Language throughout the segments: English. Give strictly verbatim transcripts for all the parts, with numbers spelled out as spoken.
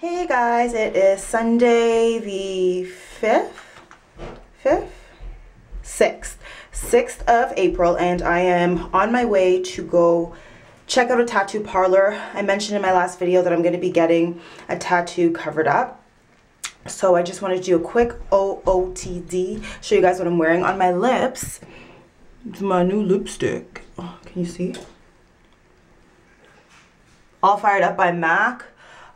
Hey guys, it is Sunday the fifth, fifth, sixth, sixth of April, and I am on my way to go check out a tattoo parlor. I mentioned in my last video that I'm going to be getting a tattoo covered up. So I just wanted to do a quick O O T D, show you guys what I'm wearing on my lips. It's my new lipstick. Oh, can you see? All Fired Up by MAC.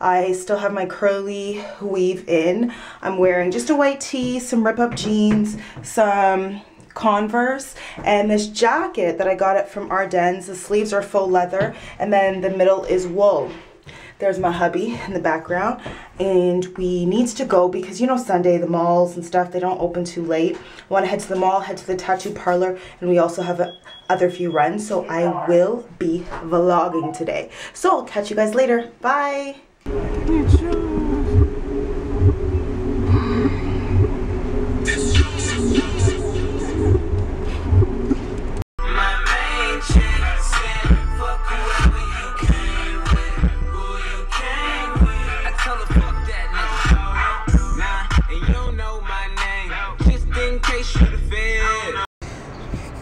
I still have my curly weave in. I'm wearing just a white tee, some rip-up jeans, some Converse, and this jacket that I got it from Arden's. The sleeves are faux leather, and then the middle is wool. There's my hubby in the background, and we need to go because, you know, Sunday, the malls and stuff, they don't open too late. I want to head to the mall, head to the tattoo parlor, and we also have a, other few runs, so I will be vlogging today. So I'll catch you guys later. Bye!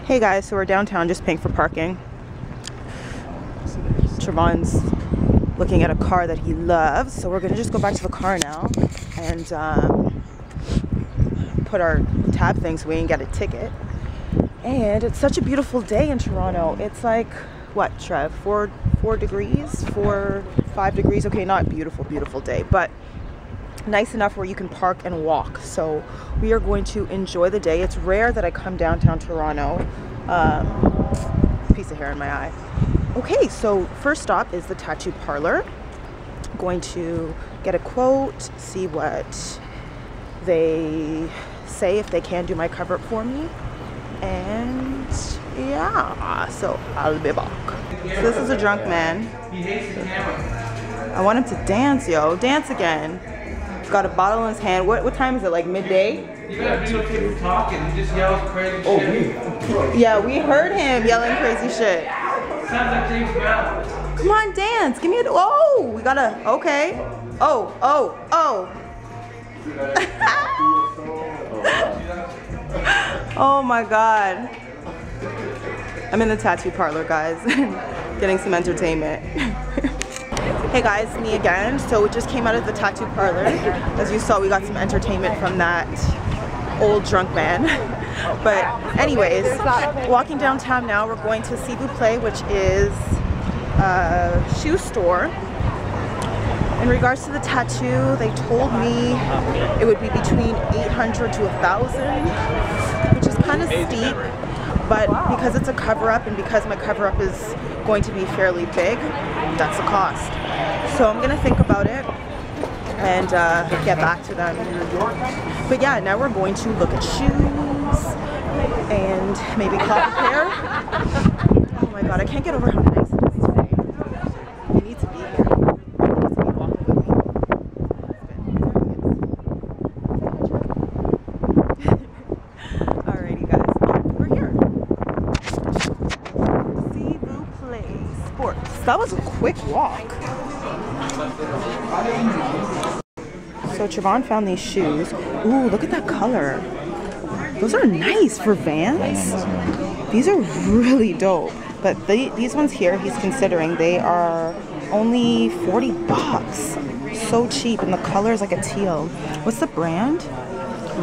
Hey guys, so we're downtown just paying for parking. Trevon's looking at a car that he loves, so we're gonna just go back to the car now and um, put our tab thing so we can get a ticket. And it's such a beautiful day in Toronto. It's like, what, Trev? Four, four degrees, four, five degrees. Okay, not beautiful, beautiful day, but nice enough where you can park and walk. So we are going to enjoy the day. It's rare that I come downtown Toronto. Um, piece of hair in my eye. Okay, so first stop is the tattoo parlor. I'm going to get a quote, see what they say, if they can do my cover up for me. And yeah, so I'll be back. So this is a drunk man. I want him to dance, yo. Dance again. Got a bottle in his hand. What what time is it? Like midday? You gotta be okay with talking. He just yells crazy oh, shit. We, yeah, we heard him yelling crazy shit. Sounds like James Brown. Come on, dance. Give me a. Oh, we gotta. Okay. Oh, oh, oh. Oh my God. I'm in the tattoo parlor, guys. Getting some entertainment. Hey guys, me again. So we just came out of the tattoo parlor. As you saw, we got some entertainment from that old drunk man. But anyways, walking downtown now, we're going to S B Play, which is a shoe store. In regards to the tattoo, they told me it would be between eight hundred to one thousand, which is kind of steep. But because it's a cover-up and because my cover-up is going to be fairly big, that's the cost. So I'm gonna think about it and uh, get back to them. But yeah, now we're going to look at shoes and maybe call a pair. Oh my God, I can't get over how nice it is today. I need to be here. I need to be walking with me. Alrighty guys, we're here. S B Play Sports. That was a quick walk. So Trevon found these shoes. Ooh, look at that color. Those are nice for Vans. These are really dope. But they, these ones here, he's considering, they are only forty bucks. So cheap, and the color is like a teal. What's the brand?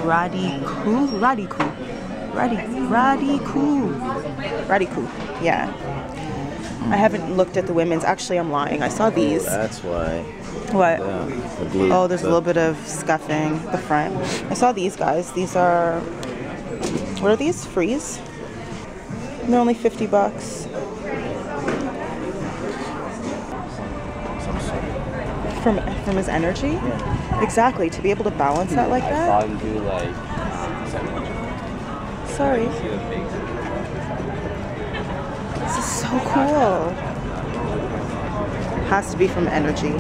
Radiku, Radiku, Radiku, Radiku, Radiku. Yeah. I haven't looked at the women's. Actually, I'm lying. I saw these. That's why. What? Yeah, the blue, oh, there's the... a little bit of scuffing the front. I saw these guys. These are... What are these? Freeze? They're only fifty bucks. From, from his energy? Yeah. Exactly. To be able to balance that like that? I saw him do like... Sorry. This is so cool. Has to be from energy.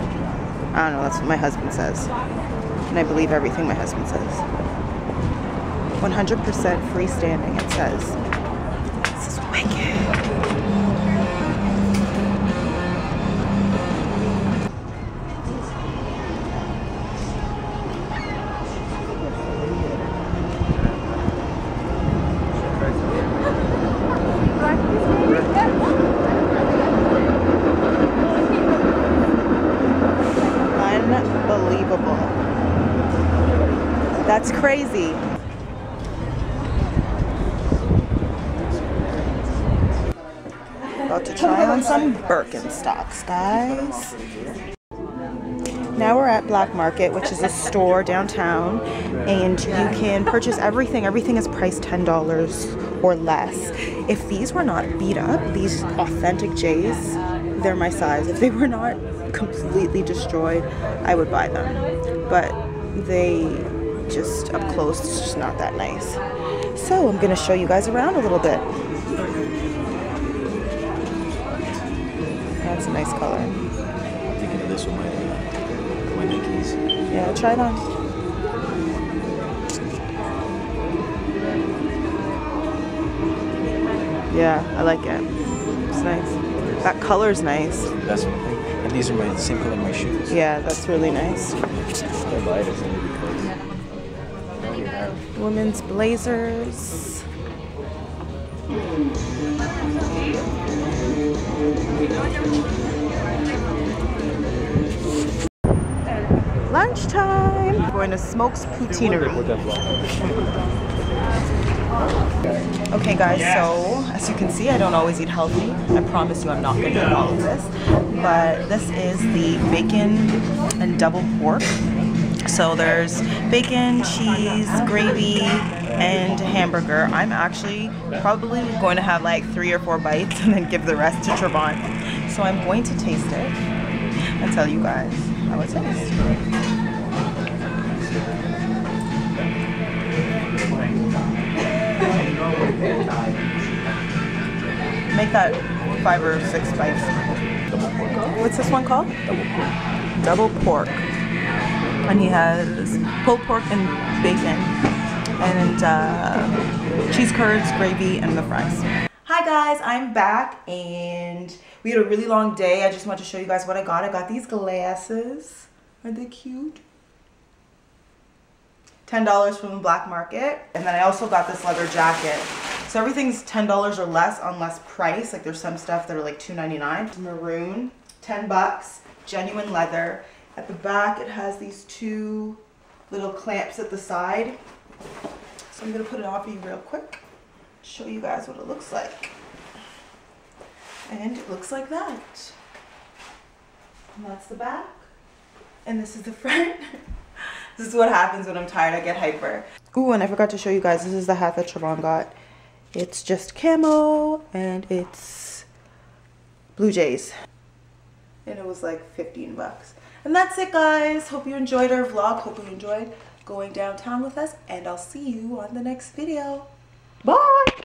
I don't know, that's what my husband says. And I believe everything my husband says. one hundred percent freestanding, it says. This is wicked. That's crazy. About to try on some Birkenstocks, guys. Now we're at Black Market, which is a store downtown, and you can purchase everything. Everything is priced ten dollars or less. If these were not beat up, these authentic Jays, they're my size. If they were not completely destroyed, I would buy them. But they just up close, it's just not that nice. So I'm gonna show you guys around a little bit. That's a nice color. I'm thinking of this one might be. Yeah, try it on. Yeah, I like it. It's nice. That color's nice. That's one thing. And these are my the same color my shoes. Yeah, that's really nice. Women's blazers. Lunchtime! We're going to Smoke's Poutinery. Okay guys, so as you can see, I don't always eat healthy. I promise you I'm not going to eat all of this. But this is the bacon and double pork. So there's bacon, cheese, gravy, and hamburger. I'm actually probably going to have like three or four bites and then give the rest to Trevon. So I'm going to taste it and tell you guys how it tastes. Make that five or six bites. What's this one called? Double pork. Double pork. And he has pulled pork and bacon, and uh, cheese curds, gravy, and the fries. Hi guys, I'm back, and we had a really long day. I just wanted to show you guys what I got. I got these glasses. Are they cute? ten dollars from the Black Market. And then I also got this leather jacket. So everything's ten dollars or less on less price. Like there's some stuff that are like two ninety-nine. Maroon, ten bucks, genuine leather. At the back, it has these two little clamps at the side. So I'm gonna put it on for you real quick. Show you guys what it looks like. And it looks like that. And that's the back. And this is the front. This is what happens when I'm tired, I get hyper. Ooh, and I forgot to show you guys, this is the hat that Trevon got. It's just camo, and it's Blue Jays. And it was like fifteen bucks. And that's it guys, hope you enjoyed our vlog, hope you enjoyed going downtown with us, and I'll see you on the next video. Bye!